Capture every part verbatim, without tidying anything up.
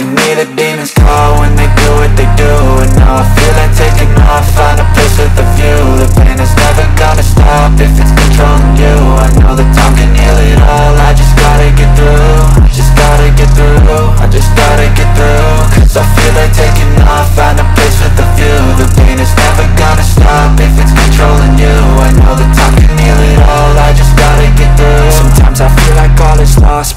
To me the demons call when they do what they do, and now I feel like taking off, find a place with a view. The pain is never gonna stop if it's controlling you. I know that time can heal it all, I just gotta get through. I just gotta get through, I just gotta get through. Cause I feel like taking off, find a place with a view. The pain is never gonna stop if it's controlling you. I know that time can heal it all, I just gotta get through. Sometimes I feel like all is lost,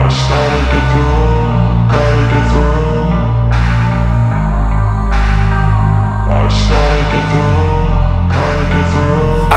I started to grow. I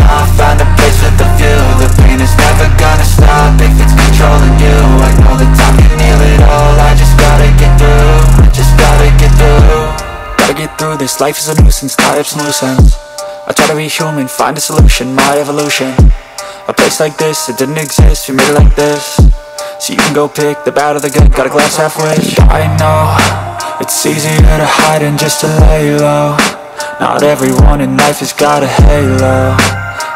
off, find a place with a view. The pain is never gonna stop if it's controlling you. I know that time can heal it all, I just gotta get through. I just gotta get through. Gotta get through this, life is a nuisance, tie up some loose ends. I try to be human, find a solution, my evolution. A place like this, it didn't exist, we made it like this. So you can go pick the bad or the good, got a glass halfway. I know, it's easier to hide than just to lay low. Not everyone in life has got a halo.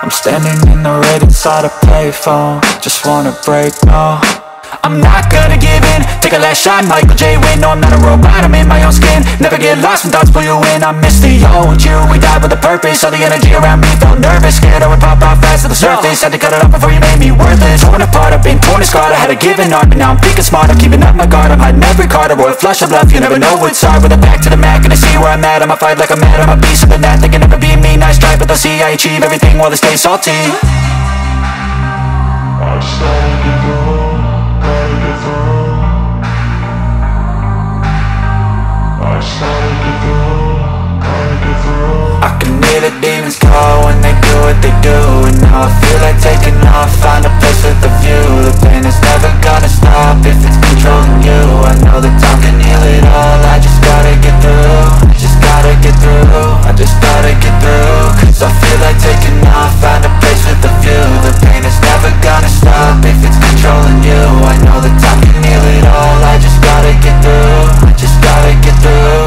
I'm standing in the red inside a payphone, just wanna break, no. I'm not gonna give in, take a last shot, Michael J. Wynn. No, I'm not a robot, I'm in my own skin. Never get lost when thoughts pull you in. I miss the old you, we died with a purpose. All the energy around me felt nervous, scared I would pop out fast to the surface. Had to cut it off before you made me worthless. Torn apart, I've been torn and scarred. I had a given art, but now I'm thinking smart. I'm keeping up my guard, I'm hiding every card. A royal flush of love, you never know what's hard. With a back to the mat, gonna see where I'm at. I'ma fight like I'm mad, I'ma be something that they can never be me. Nice try, but they'll see I achieve everything while they stay salty. I started to grow. I can hear the demons call when they do what they do, and now I feel like taking off, find a place with a view. The pain is never gonna stop if it's controlling you. I know that time can heal it all, I just gotta get through. I just gotta get through, I just gotta get through. Cause I feel like taking off, find a place with a view. The pain is never gonna stop if it's controlling you. I know that time can heal it all, I just gotta get through. I just gotta get through.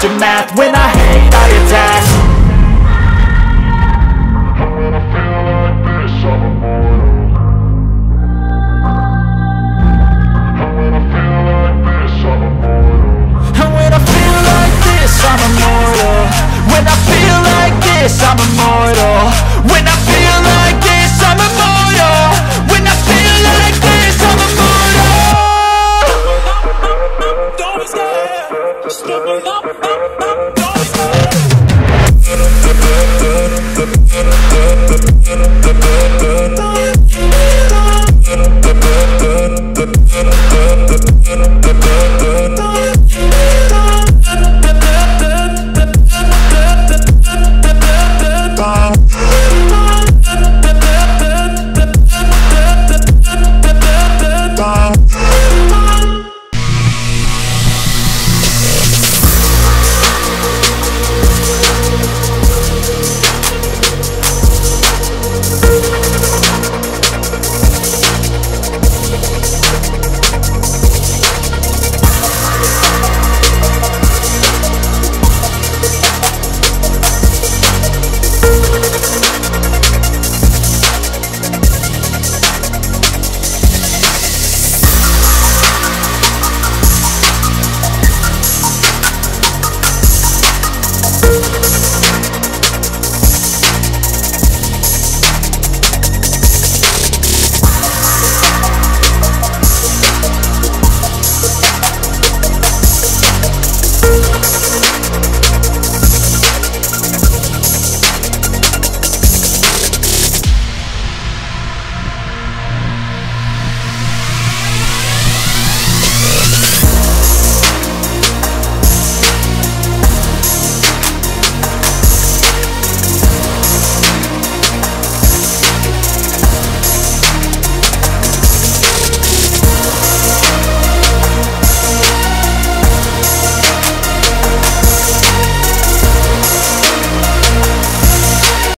Aftermath, when I hate, I attack. And when I feel like this, I'm immortal. And when I feel like this, I'm immortal. And when I feel like this, I'm immortal. When I feel like this, I'm immortal. When I feel